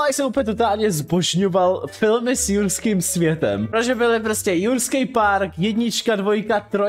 chápu, jak jsem úplně totálně zbožňoval filmy s Jurským světem. Protože byly prostě Jurský park, 1, 2,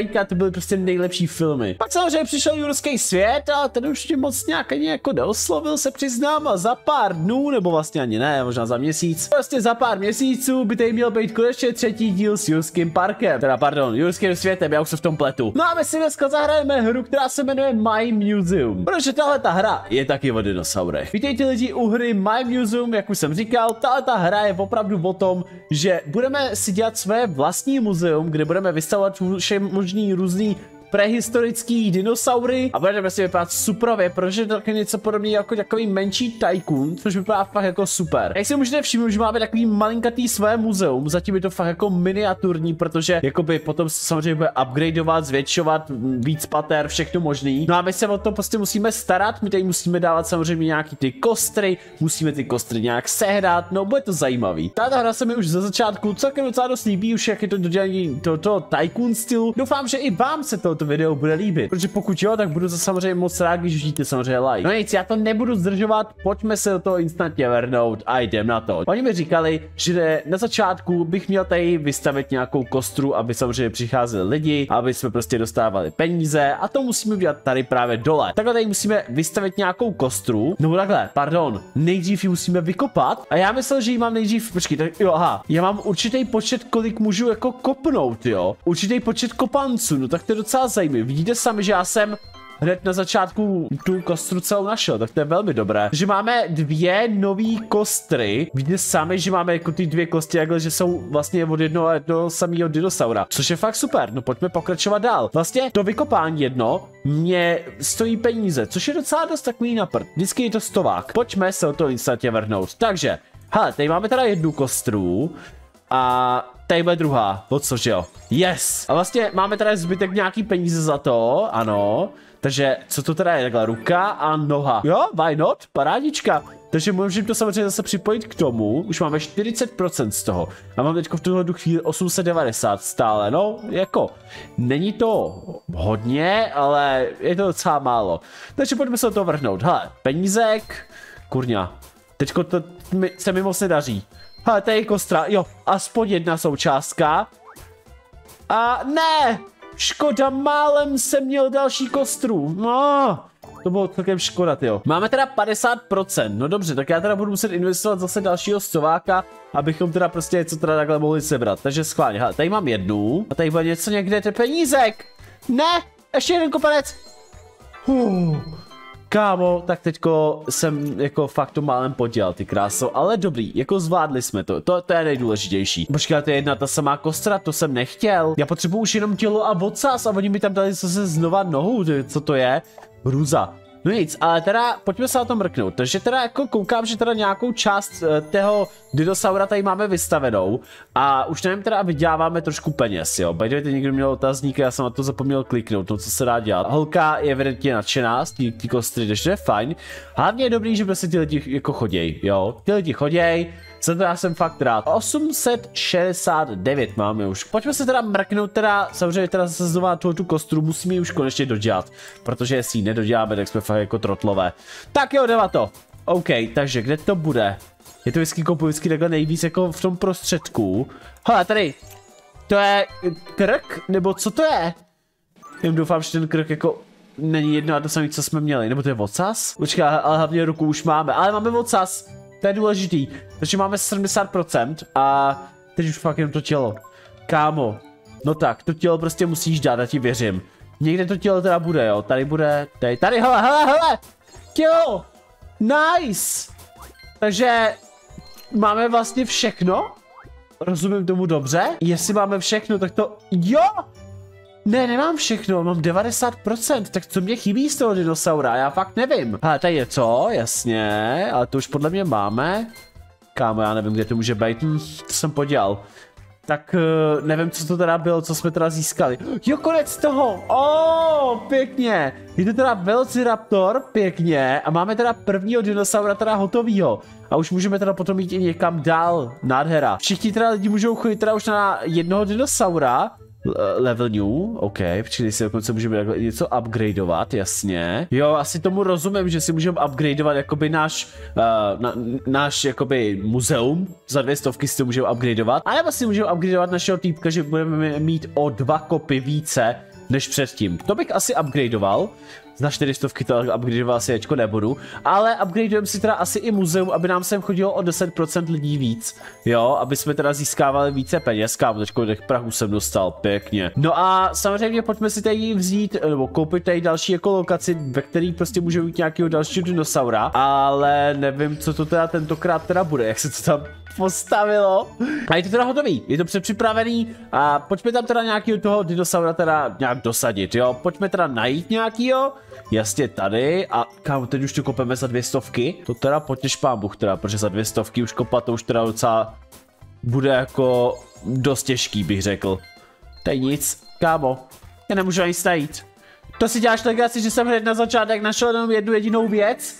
3, to byly prostě nejlepší filmy. Pak samozřejmě přišel Jurský svět a ten už tě moc nějak ani jako neoslovil, se přiznám, a za pár dnů, nebo vlastně ani ne, možná za měsíc. Prostě za pár měsíců by tady měl být konečně 3. díl s Jurským parkem. Teda pardon, Jurským světem, já už se v tom pletu. No a my si dneska zahrajeme hru, která se jmenuje My Museum. Protože tahle ta hra je taky o dinosaurech. Vítejte lidi u hry My Museum, jak už jsem říkal, ta hra je opravdu o tom, že budeme si dělat své vlastní muzeum, kde budeme vystavovat všem možný různý prehistorický dinosaury a budeme si vypadat suprově, protože to je něco podobné jako takový menší tycoon, což vypadá fakt jako super. Jak si můžete všimnout, že máme takový malinkatý své muzeum, zatím je to fakt jako miniaturní, protože jakoby potom se samozřejmě bude upgradeovat, zvětšovat, víc pater, všechno možný. No a my se o to prostě musíme starat, my tady musíme dávat samozřejmě nějaký ty kostry, musíme ty kostry nějak sehrát, no bude to zajímavý. Tato hra se mi už ze začátku celkem docela dost líbí, už jak je to dodělání tohoto tycoon stylu. Doufám, že i vám se to video bude líbit, protože pokud jo, tak budu za samozřejmě moc rád, když užijte samozřejmě like. No nic, já to nebudu zdržovat, pojďme se do toho instantně vrhnout a jdem na to. Oni mi říkali, že na začátku bych měl tady vystavit nějakou kostru, aby samozřejmě přicházeli lidi, aby jsme prostě dostávali peníze a to musíme udělat tady právě dole. Takhle tady musíme vystavit nějakou kostru, nebo takhle, pardon, nejdřív ji musíme vykopat a já myslel, že ji mám nejdřív, počkej, tak jo, aha, já mám určitý počet, kolik můžu jako kopnout, jo, určitý počet kopanců, no tak to je docela zajímavý. Vidíte sami, že já jsem hned na začátku tu kostru celou našel, tak to je velmi dobré. Že máme 2 nové kostry. Vidíte sami, že máme jako ty 2 kosti, takhle, že jsou vlastně od jednoho samého dinosaura, což je fakt super. No pojďme pokračovat dál. Vlastně to vykopání jedno mě stojí peníze, což je docela dost takový na prd. Vždycky je to stovák. Pojďme se o to instantně vrhnout. Takže, hele, tady máme teda 1 kostru a tady bude druhá, o což jo, yes! A vlastně máme tady zbytek nějaký peníze za to, ano, takže co to teda je, takhle ruka a noha, jo, why not, parádička, takže můžeme to samozřejmě zase připojit k tomu, už máme 40% z toho a mám teďko v tuhle chvíli 890 stále, no, jako, není to hodně, ale je to docela málo, takže pojďme se do toho vrhnout, hele, penízek, kurňa, teďko to se mi moc nedaří. Hele, tady je kostra, jo, aspoň 1 součástka. A ne, škoda, málem jsem měl další kostru, no, to bylo celkem škoda, jo. Máme teda 50%, no dobře, tak já teda budu muset investovat zase dalšího stováka, abychom teda prostě něco teda takhle mohli sebrat, takže schválně, hele, tady mám 1 a tady bude něco někde, ten penízek, ne, ještě 1 kopanec. Kámo, tak teďko jsem jako fakt to málem podělal, ty kráso, ale dobrý, jako zvládli jsme to, to je nejdůležitější. Počkej, to je jedna ta samá kostra, to jsem nechtěl, já potřebuji už jenom tělo a ocas a oni mi tam dali zase znova nohu, co to je, hruza. No nic, ale teda pojďme se na to mrknout, takže teda jako koukám, že teda nějakou část toho dinosaura tady máme vystavenou a už nevím teda, vyděláváme trošku peněz, jo, by the way, někdo měl otazník a já jsem na to zapomněl kliknout, no co se dá dělat. Holka je evidentně nadšená, ty kostry, takže to je fajn, hlavně je dobrý, že prostě ty lidi jako choděj, jo, ty lidi choděj, za to já jsem fakt rád. 869 máme už, pojďme se teda mrknout teda, samozřejmě teda zase znovu tu kostru, musíme ji už konečně dodělat, protože jestli ji nedoděláme, tak jsme fakt jako trotlové. Tak jo, jdeme to. OK, takže kde to bude? Je to vždycky kopujícky takhle nejvíc jako v tom prostředku. Hele, tady, to je krk, nebo co to je? Jen doufám, že ten krk jako není jedno a to samé, co jsme měli, nebo to je ocas? Počkej, ale hlavně ruku už máme, ale máme ocas. To je důležitý, takže máme 70% a teď už fakt jenom to tělo. Kámo, no tak, to tělo prostě musíš dát, já ti věřím. Někde to tělo teda bude, jo, tady bude, tady, hele, tělo, nice. Takže máme vlastně všechno, rozumím tomu dobře, jestli máme všechno, tak to, jo. Ne, nemám všechno, mám 90%, tak co mě chybí z toho dinosaura, já fakt nevím. Hele, tady je co, jasně, ale to už podle mě máme. Kámo, já nevím, kde to může být, to jsem podělal. Tak nevím, co to teda bylo, co jsme teda získali. Jo, konec toho, pěkně. Je to teda Velociraptor, pěkně, a máme teda prvního dinosaura teda hotovýho. A už můžeme teda potom jít i někam dál, nádhera. Všichni teda lidi můžou chodit teda už na jednoho dinosaura. level new, ok, počkej, si dokonce můžeme takhle něco upgradeovat, jasně. Jo, asi tomu rozumím, že si můžeme upgradeovat jakoby náš, náš jakoby muzeum, za 200 si to můžeme upgradeovat, anebo si můžeme upgradeovat našeho týpka, že budeme mít o 2 kopy více než předtím. To bych asi upgradeoval. Na 400 to upgradeoval asi ječko nebudu, ale upgradeujeme si teda asi i muzeum, aby nám sem chodilo o 10% lidí víc, jo, aby jsme teda získávali více peněz, kámo, těch Prahu jsem dostal, pěkně. No a samozřejmě pojďme si tady vzít, nebo koupit tady další jako lokaci, ve který prostě může být nějakého dalšího dinosaura, ale nevím, co to teda tentokrát teda bude, jak se to tam postavilo. A je to teda hotový, je to předpřipravený a pojďme tam teda nějakého toho dinosaura teda nějak dosadit, jo, pojďme teda najít nějakýho. Jasně, tady a kámo, teď už to kopeme za 200. To teda potěš pán Bůh teda, protože za 200 už kopat to už teda docela bude jako dost těžký, bych řekl. To je nic, kámo, já nemůžu ani najít. To si děláš legraci, že jsem hned na začátek našel jenom jednu jedinou věc?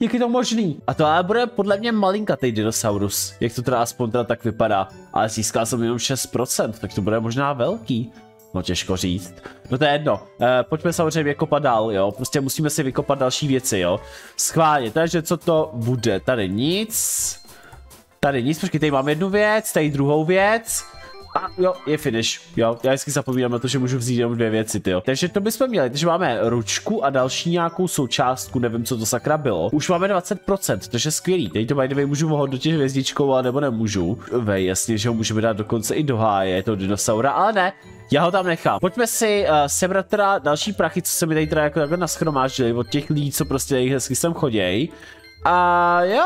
Jak je to možný? A to ale bude podle mě malinkatý dinosaurus, jak to teda aspoň teda tak vypadá. Ale získal jsem jenom 6%, tak to bude možná velký. No těžko říct. No to je jedno. Pojďme samozřejmě vykopat dál, jo. Prostě musíme si vykopat další věci, jo. Schválně, takže co to bude? Tady nic. Tady nic, počkej, tady mám jednu věc, tady druhou věc. A jo, je finish, jo. Já vždycky zapomínám na to, že můžu vzít jenom 2 věci, jo. Takže to bychom měli, takže máme ručku a další nějakou součástku, nevím, co to sakra bylo. Už máme 20%, takže skvělý. Teď to mají, můžu hodnotit hvězdičkou, ale nebo nemůžu. Vej, jasně, že ho můžeme dát dokonce i do háje, toho dinosaura, ale ne. Já ho tam nechám. Pojďme si sebrat teda další prachy, co se mi tady teda jako takhle nashromáždili od těch lidí, co prostě tady hezky sem choděj. A jo,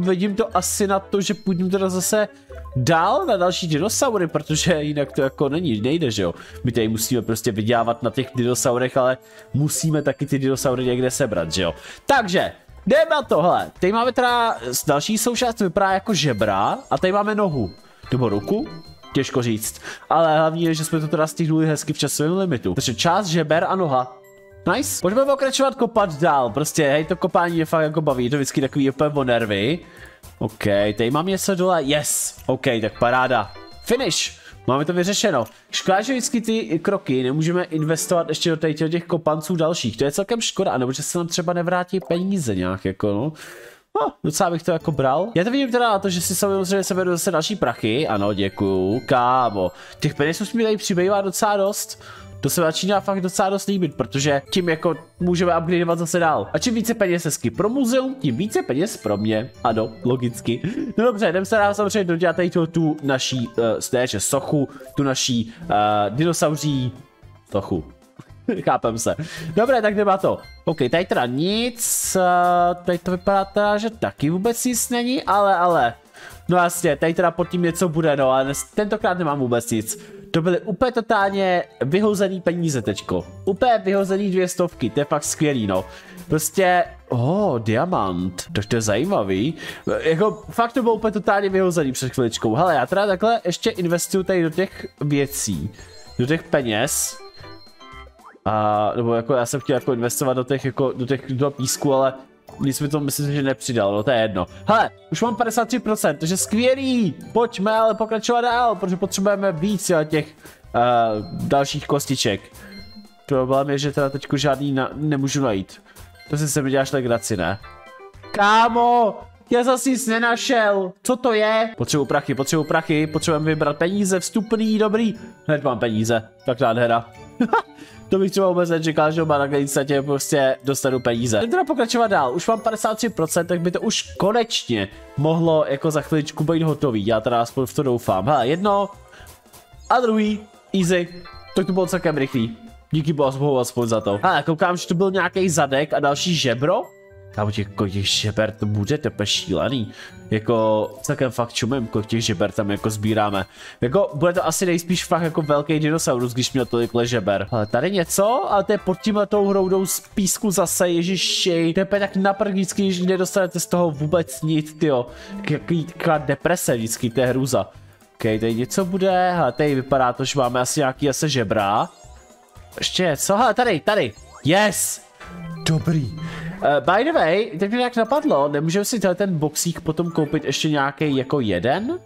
vidím to asi na to, že půjdeme teda zase dál na další dinosaury, protože jinak to jako není, nejde, že jo. My tady musíme prostě vydělávat na těch dinosaurech, ale musíme taky ty dinosaury někde sebrat, že jo. Takže, jdeme na tohle. Tady máme teda další součást, vypadá jako žebra a tady máme nohu. Nebo ruku? Těžko říct, ale hlavně je, že jsme to teda stihnuli hezky v časovém limitu. Takže část, žeber a noha. Nice. Pojďme pokračovat kopat dál, prostě hej, to kopání je fakt jako baví, je to vždycky takový úplně o nervy. OK, tady mám něco dole, yes, OK, tak paráda. Finish, máme to vyřešeno. Škoda, že vždycky ty kroky nemůžeme investovat ještě do těch kopanců dalších, to je celkem škoda, anebo že se nám třeba nevrátí peníze nějak jako no. No, docela bych to jako bral. Já to vidím teda na to, že si samozřejmě seberu zase další prachy. Ano, děkuju, kámo. Těch peněz už mi tady přibývá docela dost. To se začíná fakt docela dost líbit, protože tím jako můžeme upgradeovat zase dál. A čím více peněz hezky pro muzeum, tím více peněz pro mě. Ano, logicky. No dobře, jdeme se dál samozřejmě dodělat tady tu naší sochu, tu naší dinosauří sochu. Chápem se. Dobré, tak nemá to. OK, tady teda nic. Tady to vypadá teda, že taky vůbec nic není, ale. No jasně, tady teda pod tím něco bude, no, ale tentokrát nemám vůbec nic. To byly úplně totálně vyhozený peníze teďko. Úplně vyhozený 200, to je fakt skvělý, no. Prostě, diamant, tak to je zajímavý. Jako, fakt to bylo úplně totálně vyhozený před chviličkou. Hele, já teda takhle ještě investuju tady do těch věcí. Do těch peněz. A, nebo jako já jsem chtěl jako investovat do písku, ale nic mi to myslím, že nepřidal, no to je jedno. Hele, už mám 53%, takže skvělý, pojďme ale pokračovat dál, protože potřebujeme víc těch dalších kostiček. Problém je, že teda teď žádný nemůžu najít. To si se mi děláš legraci, ne? Kámo, já zase nic nenašel, co to je? Potřebuju prachy, potřebujeme vybrat peníze, vstupný, dobrý. Hned mám peníze, tak nádhera. To bych třeba vůbec nečekal, že oba na instantě prostě dostanu peníze. Jdeme teda pokračovat dál, už mám 53%, tak by to už konečně mohlo jako za chviličku být hotový, já teda aspoň v to doufám. Hele, jedno a druhý, easy, tak to bylo celkem rychlý, díky bohu aspoň za to. Hele, koukám, že to byl nějaký zadek a další žebro. Kámo, těch žeber to bude tepe šílený. Jako celkem fakt čumím, kolik těch žeber tam jako sbíráme. Jako bude to asi nejspíš fakt jako velký dinosaurus, když měl tolikhle žeber. Ale tady něco, ale to je pod tímhletou hroudou z písku zase, ježiši. Tepe tak naprvnicky, když nedostanete z toho vůbec nic, tyjo. Taková deprese vždycky, to je hruza. OK, tady něco bude, ale tady vypadá to, že máme asi nějaký žebra. Ještě něco, hele, tady, yes! Dobrý. By the way, teď mi nějak napadlo, nemůžeme si ten boxík potom koupit ještě nějaký jako jeden?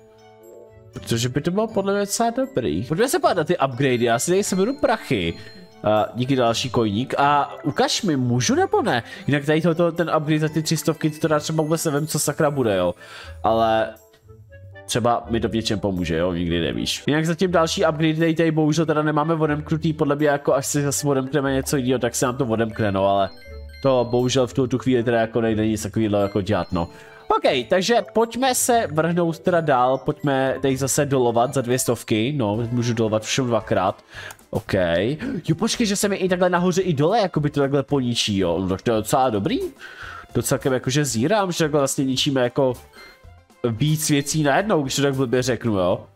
Protože by to bylo podle mě docela dobrý. Pojďme se pádat ty upgradey, já si tady seberu prachy. Díky, další koník. A ukaž mi, můžu nebo ne? Jinak tady ten upgrade za ty 300, to dá třeba vůbec nevím, co sakra bude, jo. Ale třeba mi to v něčem pomůže, jo, nikdy nevíš. Jinak zatím další upgrade tady bohužel teda nemáme odemknutý, podle mě jako až si zase odemkneme něco jiného, tak se nám to odemkne, no, ale to bohužel v tu chvíli teda jako nejde nic takového jako dělat, no. OK, takže pojďme se vrhnout teda dál, pojďme tady zase dolovat za 200, no, můžu dolovat všem dvakrát. OK, jo, počkej, že se mi i takhle nahoře i dole, jako by to takhle poničí, jo, no, tak to je docela dobrý. To celkem jakože zírám, že takhle vlastně ničíme jako víc věcí najednou, když to tak blbě řeknu, jo.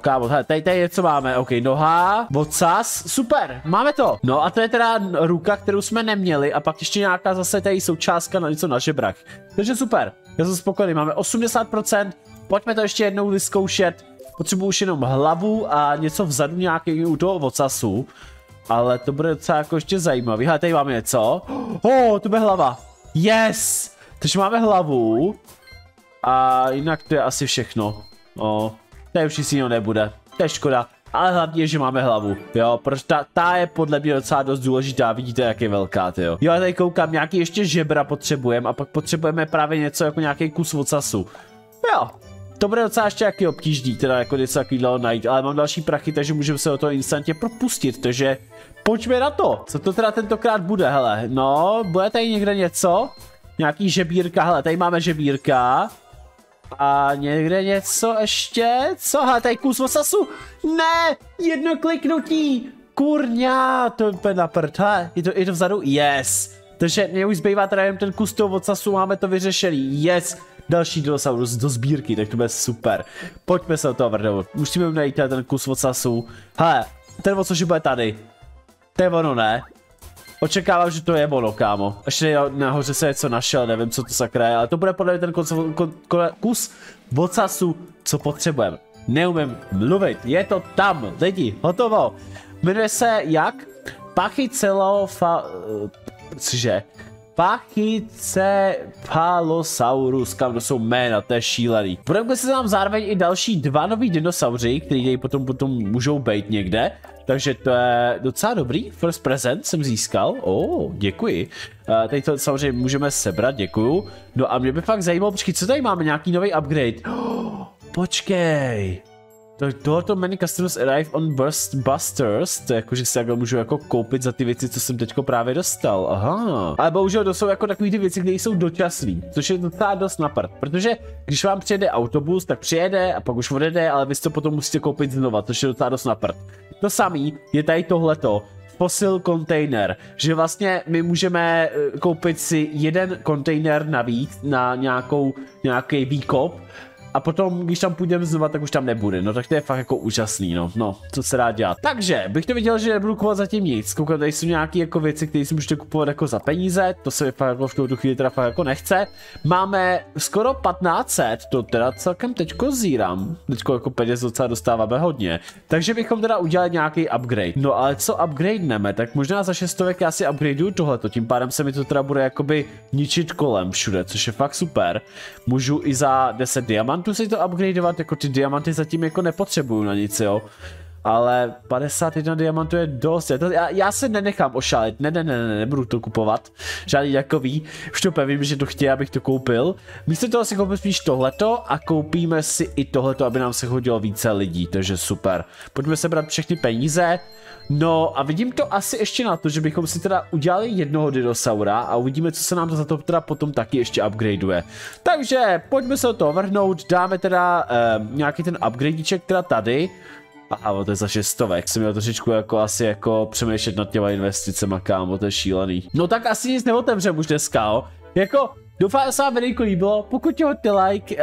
Kámo, hele, tady je, co máme, OK, noha, ocas, super, máme to. No a to je teda ruka, kterou jsme neměli a pak ještě nějaká zase tady součástka na něco na žebrak. Takže super, já jsem spokojený, máme 80%, pojďme to ještě jednou vyzkoušet. Potřebuji už jenom hlavu a něco vzadu nějaký u toho ocasu, ale to bude docela jako ještě zajímavý. Hele, tady máme něco, to bude hlava, yes, takže máme hlavu a jinak to je asi všechno, tady už nic jiného nebude, to je škoda, ale hlavně je, že máme hlavu, jo, protože ta je podle mě docela dost důležitá, vidíte, jak je velká, ty jo. Jo, tady koukám, nějaký ještě žebra potřebujeme a pak potřebujeme právě něco jako nějaký kus ocasu, jo, to bude docela ještě jaký obtížný, teda jako něco takového najít, ale mám další prachy, takže můžeme se o to instantně propustit, takže pojďme na to, co to teda tentokrát bude, hele, no, bude tady někde něco, nějaký žebírka, hele, tady máme žebírka. A někde něco ještě? Co? Hele, tady kus ocasu? Ne! Jedno kliknutí! Kurňa! To je úplně na prd. Hele, je to vzadu? Yes! Takže mě už zbývá teda jen ten kus toho ocasu, máme to vyřešený. Yes! Další dinosaurus do sbírky, tak to bude super. Pojďme se do toho vrhnout. Musíme najít ten kus ocasu. Hele, ten ocasu bude tady. To je ono, ne? Očekávám, že to je ono, kámo. Ještě nahoře se něco našel, nevím, co to sakra je, ale to bude podle mě ten kus ocasu, co potřebujeme. Neumím mluvit, je to tam, lidi, hotovo. Jmenuje se jak? Pachycephalosaurus, kam to jsou jména, to je šílený. Budeme se nám zároveň i další dva nový dinosauři, kteří potom můžou být někde. Takže to je docela dobrý, first present jsem získal, děkuji. Tady to samozřejmě můžeme sebrat, děkuju. No a mě by fakt zajímalo, počkej, co tady máme, nějaký nový upgrade? Počkej, tohoto many customers arrive on busters, to je jako, že si takhle můžu jako koupit za ty věci, co jsem teďko právě dostal, aha. Ale bohužel to jsou jako takový ty věci, které jsou dočasný, což je docela dost na prd, protože když vám přijede autobus, tak přijede a pak už odjede, ale vy si to potom musíte koupit znova, což je docela dost na prd. To samý je tady tohleto, fossil kontejner, že vlastně my můžeme koupit si jeden kontejner navíc na nějaký výkop a potom, když tam půjdeme znova, tak už tam nebude, no tak to je fakt jako úžasný, no, co se dá dělat. Takže, bych to viděl, že nebudu kupovat zatím nic, koukám, tady jsou nějaké jako věci, které si můžete kupovat jako za peníze, to se mi fakt jako v tuto chvíli teda fakt jako nechce. Máme skoro 1500, to teda celkem teďko zírám, teďko jako peněz docela dostáváme hodně, takže bychom teda udělali nějaký upgrade. No ale co upgradeneme, tak možná za 600 já si upgradeuju tohleto, tím pádem se mi to teda bude jakoby ničit kolem všude, což je fakt super. Můžu i za 10 diamantů. Tu si to upgradeovat, jako ty diamanty zatím jako nepotřebuju na nic, jo. Ale 51 diamantů je dost, já se nenechám ošálit, ne, nebudu to kupovat, žádný takový, už to pevím, že to chtějí, abych to koupil. Místo toho si koupím spíš tohleto a koupíme si i tohleto, aby nám se chodilo více lidí, takže super. Pojďme sebrat všechny peníze, no a vidím to asi ještě na to, že bychom si teda udělali jednoho dinosaura a uvidíme, co se nám to za to teda potom taky ještě upgradeuje. Takže pojďme se do toho vrhnout, dáme teda nějaký ten upgradeček teda tady. A to je za 600, jsem měl trošičku jako asi jako přemýšlet nad těma investicema, kámo, to je šílený. No tak asi nic neotevřem už dneska, jo. Jako, doufám, že se vám videjko líbilo, pokud ti hoďte like,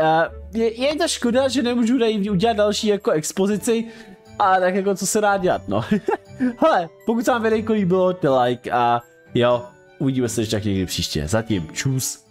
je to škoda, že nemůžu udělat další jako expozici, a tak jako co se dá dělat, no. Hele, pokud se vám videjko líbilo, hoďte like a jo, uvidíme se ještě tak někdy příště, zatím, čus.